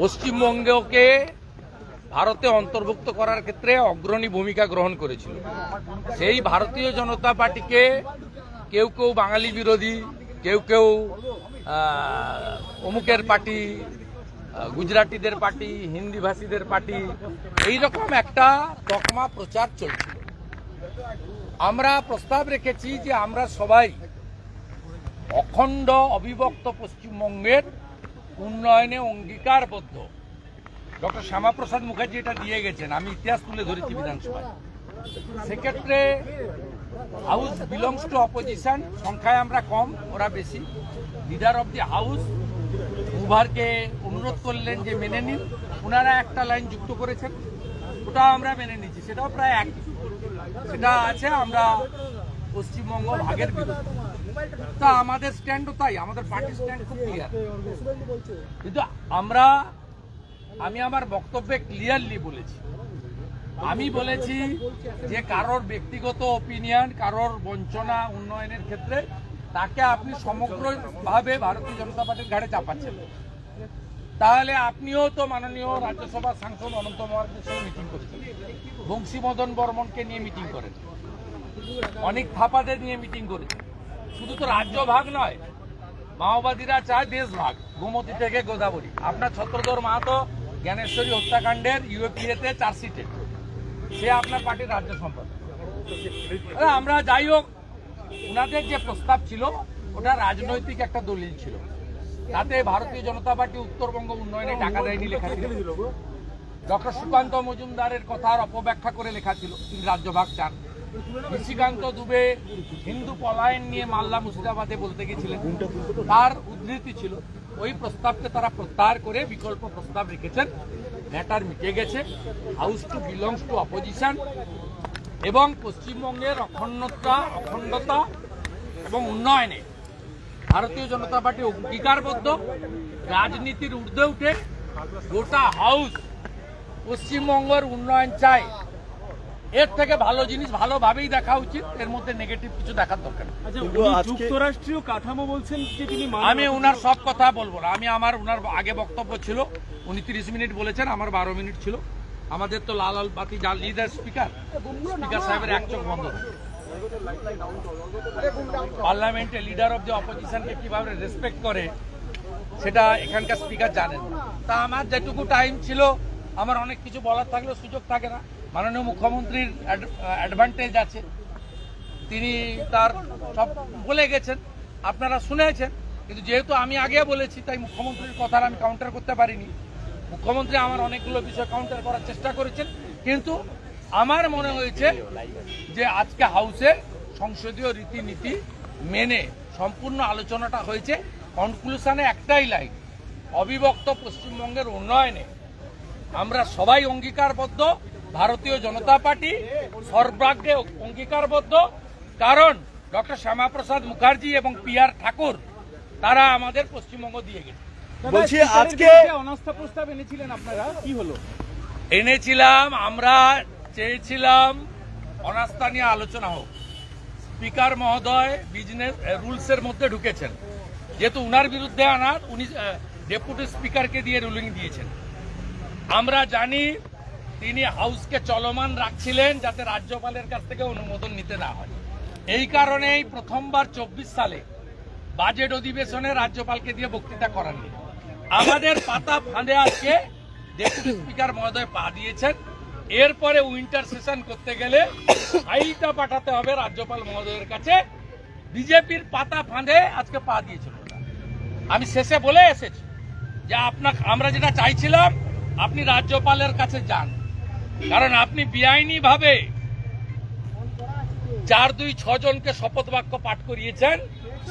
পশ্চিমবঙ্গকে ভারতে অন্তর্ভুক্ত করার ক্ষেত্রে অগ্রণী ভূমিকা গ্রহণ করেছিল। সেই ভারতীয় জনতা পার্টিকে কেউ কেউ বাঙালি বিরোধী, কেউ কেউ অমুকের পার্টি, গুজরাটিদের পার্টি, হিন্দিভাষীদের পার্টি, এইরকম একটা তকমা প্রচার চলছিল। আমরা প্রস্তাব রেখেছি যে আমরা সবাই অখণ্ড অবিভক্ত পশ্চিমবঙ্গের উন্নয়নে অঙ্গীকারবদ্ধ। ডক্টর শ্যামাপ্রসাদ মুখার্জি এটা দিয়ে গেছেন, আমি ইতিহাস তুলে ধরেছি বিধানসভায়। সেক্ষেত্রে হাউস বিলংস টু অপোজিশন, সংখ্যায় আমরা কম, ওরা বেশি। লিডার অব দি হাউস উভারকে অনুরোধ করলেন যে মেনে নিন, ওনারা একটা লাইন যুক্ত করেছেন, ওটা আমরা মেনে নিচ্ছি, সেটাও প্রায় এক, সেটা আছে আমরা পশ্চিমবঙ্গ ভাগের বিরুদ্ধে। তা আমাদের স্ট্যান্ডও তাই, আমাদের পার্টি স্ট্যান্ড খুব ক্লিয়ার। কিন্তু আমি আমার বক্তব্যে ক্লিয়ারলি বলেছি, আমি বলেছি যে কারোর ব্যক্তিগত ওপিনিয়ন, কারোর বঞ্চনা উন্নয়নের ক্ষেত্রে তাকে আপনি সমগ্রভাবে ভারতীয় জনতা পার্টির ঘাড়ে চাপাচ্ছেন। তাহলে আপনিও তো মাননীয় রাজ্যসভা সাংসদ অনন্ত মহারাজের সঙ্গে মিটিং করেছেন, বংশী মদন বর্মনকে নিয়ে মিটিং করেন, অনেক থাপাদের নিয়ে মিটিং করেছেন। শুধু তো রাজ্য ভাগ নয়, মাওবাদীরা চায় দেশ ভাগ, গোমতী থেকে গোদাবরী। আপনার ছত্রধর মাহাতো জ্ঞানেশ্বরী হত্যাকাণ্ডের ইউএপিএতে চার্জশিটে, সে আপনার পার্টির রাজ্য সম্পাদক। আমরা যাই হোক, ওনাদের যে প্রস্তাব ছিল ওটা রাজনৈতিক একটা দলিল ছিল, তাতে ভারতীয় জনতা পার্টি উত্তরবঙ্গ উন্নয়নে টাকা দেয়নি লেখা ছিল। ডক্টর সুকান্ত মজুমদারের কথার অপব্যাখ্যা করে লেখা ছিল তিনি রাজ্যভাগ চান। নিশিকান্ত দুবে হিন্দু পলায়ন নিয়ে মাল্লা মুর্শিদাবাদে বলতে গেছিলেন, তার উদ্ধৃতি ছিল। ওই প্রস্তাবকে তারা প্রত্যাহার করে বিকল্প প্রস্তাব রেখেছেন, ম্যাটার মিটে গেছে। House to belongs to opposition এবং পশ্চিমবঙ্গের অখণ্ডতা এবং উন্নয়নে ভারতীয় জনতা পার্টি অঙ্গীকারবদ্ধ। রাজনীতির ঊর্ধ্বে উঠে গোটা হাউস পশ্চিমবঙ্গের উন্নয়ন চায়, এর থেকে ভালো জিনিস ভালোভাবেই দেখা উচিত, এর মধ্যে নেগেটিভ কিছু দেখার দরকার নেই। যুক্তরাষ্ট্রীয় কাঠামো বলছেন যে তিনি, আমি ওনার সব কথা বলবো না, আমি ওনার আগে বক্তব্য ছিল, উনি 30 মিনিট বলেছেন, আমার 12 মিনিট ছিল। আমাদের তো লাল বাতি জ্বালিয়ে দেয় স্পিকার সাহেবের এক চোখ বন্ধ। পার্লামেন্টে লিডার অব দি অপোজিশনকে কিভাবে রেসপেক্ট করে সেটা এখানকার স্পিকার জানেন। তা আমার যেটুকু টাইম ছিল, আমার অনেক কিছু বলার থাকলেও সুযোগ থাকে না। মাননীয় মুখ্যমন্ত্রীর অ্যাডভান্টেজ আছে, তিনি তার সব বলে গেছেন, আপনারা শুনেছেন। কিন্তু যেহেতু আমি আগে বলেছি, তাই মুখ্যমন্ত্রীর কথা আমি কাউন্টার করতে পারিনি। মুখ্যমন্ত্রী আমার অনেকগুলো বিষয় কাউন্টার করার চেষ্টা করেছেন, কিন্তু আমার মনে হয়েছে যে আজকে হাউসে সংসদীয় রীতিনীতি মেনে সম্পূর্ণ আলোচনাটা হয়েছে। কনক্লুশনে একটাই লাইন, অবিভক্ত পশ্চিমবঙ্গের উন্নয়নে আমরা সবাই অঙ্গীকারবদ্ধ, ভারতীয় জনতা পার্টি সর্বাগ্রে অঙ্গীকারবদ্ধ। কারণ ডক্টর শ্যামাপ্রসাদ মুখার্জি এবং পি আর ঠাকুর তারা আমাদের পশ্চিমবঙ্গ দিয়ে গেছে। বলছি আজকে অনাস্থা প্রস্তাব এনেছিলেন আপনারা, কি হলো? এনেছিলাম, আমরা চেয়েছিলাম অনাস্থা নিয়ে আলোচনা হোক। স্পিকার মহোদয় বিজনেস রুলসের মধ্যে ঢুকেছেন, যেহেতু উনার বিরুদ্ধে আনার, উনি ডেপুটি স্পিকারকে দিয়ে রুলিং দিয়েছেন। আমরা জানি তিনি হাউসকে চলমান রাখছিলেন যাতে রাজ্যপালের কাছ থেকে অনুমোদন নিতে না হয়। এই কারণেই প্রথমবার 24 সালে বাজেট অধিবেশনে রাজ্যপালকে দিয়ে বক্তৃতা করাননি। আমাদের পাতা ফাঁদে আজকে ডেপুটি স্পিকার মহোদয় পা দিয়েছেন। এরপরে উইন্টার সেশন করতে গেলে আইটা পাঠাতে হবে রাজ্যপাল মহোদয়ের কাছে। বিজেপির পাতা ফাঁদে আজকে পা দিয়েছিল। আমি শেষে বলে এসেছি যে আমরা যেটা চাইছিলাম, আপনি রাজ্যপালের কাছে যান, কারণ আপনি বেআইনি ভাবে 4-2-6 জনকে শপথ বাক্য পাঠ করিয়েছেন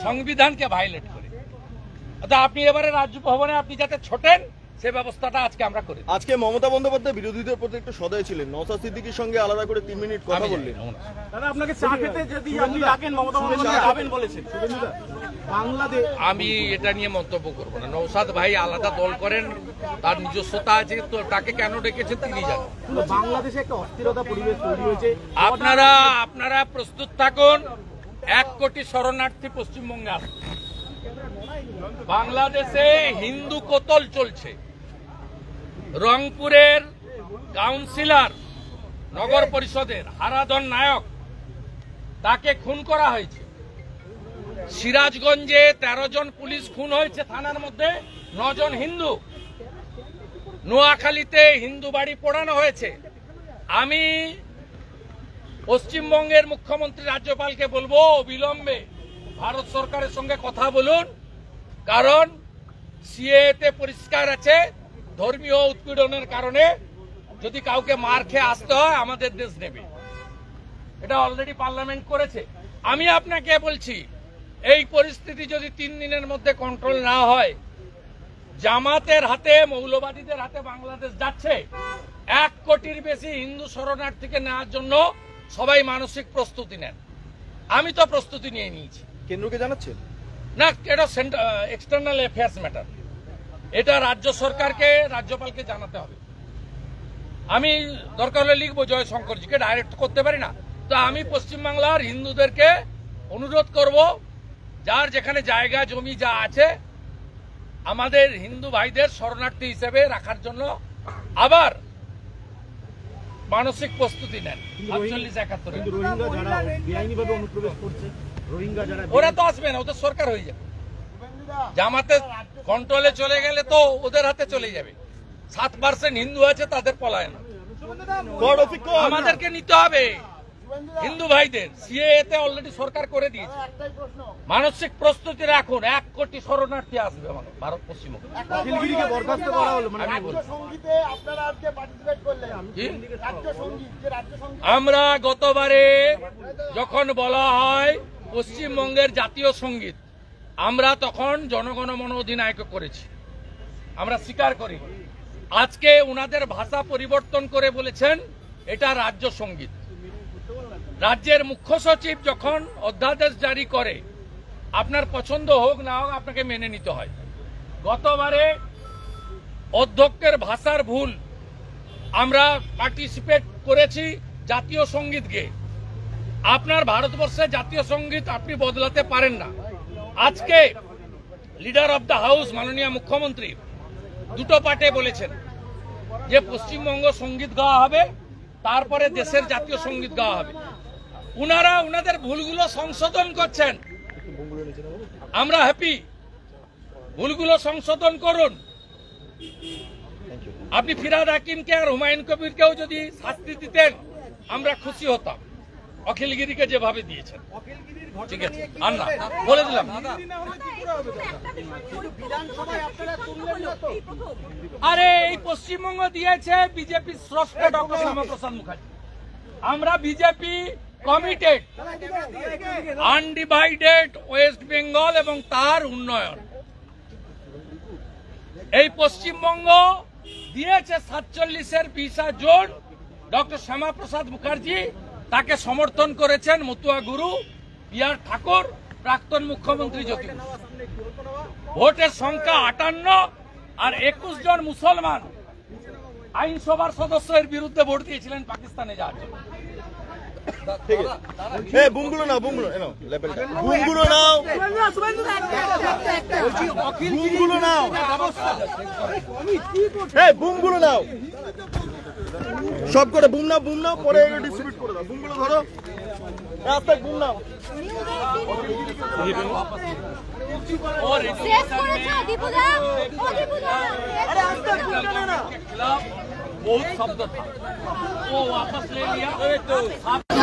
সংবিধানকে ভায়োলেট করে। অর্থাৎ আপনি এবারে রাজ্য ভবনে আপনি যাতে ছোটেন সে ব্যবস্থাটা আজকে আমরা করি। আজকে মমতা বন্দ্যোপাধ্যায় বিরোধীদের প্রতি একটু সদয় ছিলেন, নওশাদ সিদ্দিকীর সঙ্গে আলাদা করে 3 মিনিট কথা বললেন। দাদা আপনাকে চা খেতে যদি আপনি রাখেন, মমতা বন্দ্যোপাধ্যায় যাবেন বলেছেন বাংলাদেশ, আমি এটা নিয়ে মন্তব্য করব না। নওশাদ ভাই আলাদা দল করেন, তার নিজস্বতা আছে, তো তাকে কেন ডেকেছেন তিনি জানেন। বাংলাদেশে একটা অস্থিরতা পরিবেশ তৈরি হয়েছে, আপনারা প্রস্তুত থাকুন। 1 কোটি শরণার্থী পশ্চিমবঙ্গে আসবে। বাংলাদেশে হিন্দু কোতল চলছে। রংপুরের কাউন্সিলর নগর পরিষদের হারাধন নায়ক, তাকে খুন করা হয়েছে। সিরাজগঞ্জে ১৩ জন পুলিশ খুন হয়েছে, থানার মধ্যে ৯ জন হিন্দু। নোয়াখালীতে হিন্দু বাড়ি পোড়ানো হয়েছে। আমি পশ্চিমবঙ্গের মুখ্যমন্ত্রী রাজ্যপালকে বলবো, অবিলম্বে ভারত সরকারের সঙ্গে কথা বলুন, কারণ সিএতে পরিষ্কার আছে ধর্মীয় উৎপীড়নের কারণে যদি কাউকে মার খেয়ে আসতে হয় আমাদের দেশ নেবে। এটা অলরেডি পার্লামেন্ট করেছে। আমি আপনাকে বলছি, এই পরিস্থিতি যদি 3 দিনের মধ্যে কন্ট্রোল না হয়, জামাতের হাতে, মৌলবাদীদের হাতে বাংলাদেশ যাচ্ছে। 1 কোটির বেশি হিন্দু শরণার্থীকে নেওয়ার জন্য সবাই মানসিক প্রস্তুতি নেন। আমি তো প্রস্তুতি নিয়ে নিয়েছি। কেন্দ্রকে জানাচ্ছেন না, এটা এক্সটার্নাল অ্যাফেয়ার্স ম্যাটার, এটা রাজ্য সরকারকে, রাজ্যপালকে জানাতে হবে। আমি দরকার হলে লিখবো, জয়শঙ্করজিকে ডাইরেক্ট করতে পারি না। তো আমি পশ্চিমবাংলার হিন্দুদেরকে অনুরোধ করব, যার যেখানে জায়গা জমি যা আছে, আমাদের হিন্দু ভাইদের শরণার্থী হিসেবে রাখার জন্য আবার মানসিক প্রস্তুতি নেন। ৪৭-৭১ ওরা তো আসবে না, ওদের সরকার হয়ে যাবে। জামাতে কন্ট্রোলে চলে গেলে তো ওদের হাতে চলে যাবে। 7% হিন্দু আছে, তাদের পলায়ন। আমাদেরকে নিতে হবে হিন্দু ভাইদের। সিএতে অলরেডি সরকার করে দিয়েছে। মানসিক প্রস্তুতি রাখুন, 1 কোটি শরণার্থী আসবে ভারত পশ্চিমবঙ্গে। আমরা গতবারে যখন বলা হয় পশ্চিমবঙ্গের জাতীয় সঙ্গীত, আমরা তখন জনগণ মন অধিনায়ক করেছি, আমরা স্বীকার করি। আজকে ওনাদের ভাষা পরিবর্তন করে বলেছেন এটা রাজ্য সঙ্গীত। রাজ্যের মুখ্য সচিব যখন অধ্যাদেশ জারি করে, আপনার পছন্দ হোক না হোক আপনাকে মেনে নিতে হয়। গতবারে অধ্যক্ষের ভাষার ভুল, আমরা পার্টিসিপেট করেছি জাতীয় সঙ্গীতকে। আপনার ভারতবর্ষে জাতীয় সঙ্গীত আপনি বদলাতে পারেন না। আজকে লিডার অব দ্য হাউস মাননীয় মুখ্যমন্ত্রী দুটো পার্টে বলেছেন যে পশ্চিমবঙ্গ সঙ্গীত গাওয়া হবে, তারপরে দেশের জাতীয় সঙ্গীত গাওয়া হবে। উনারা উনাদের ভুলগুলো সংশোধন করছেন, আমরা হ্যাপি। ভুলগুলো সংশোধন করুন। আপনি ফিরহাদ হাকিমকে আর হুমায়ুন কবিরকেও যদি শাস্তি দিতেন আমরা খুশি হতাম, অখিলগিরিকে যেভাবে দিয়েছেন। ঠিক আছে, আর না, বলে দিলাম। আরে এই পশ্চিমবঙ্গ দিয়েছে বিজেপি স্রষ্ট ডক্টর শ্যামাপ্রসাদ মুখার্জি। আমরা BJP committed undivided West Bengal এবং তার উন্নয়ন। এই পশ্চিমবঙ্গ দিয়েছে 47-এর 20 জুন ডক্টর শ্যামাপ্রসাদ মুখার্জি, তাকে সমর্থন করেছেন মতুয়া গুরু পি আর ঠাকুর, প্রাক্তন মুখ্যমন্ত্রী জ্যোতি বসু। ভোটের সংখ্যা 58 আর 21 জন মুসলমান আইনসভার সদস্যের বিরুদ্ধে ভোট দিয়েছিলেন পাকিস্তানে যাওয়ার জন্য। সব করে বুম নাও, বুম নাও, পরে ডিস্ট্রিবিউট করে দাও। বুমগুলো ধরো, রাস্তায় বুম নাও। बहुत शब्द था वो वापस ले लिया।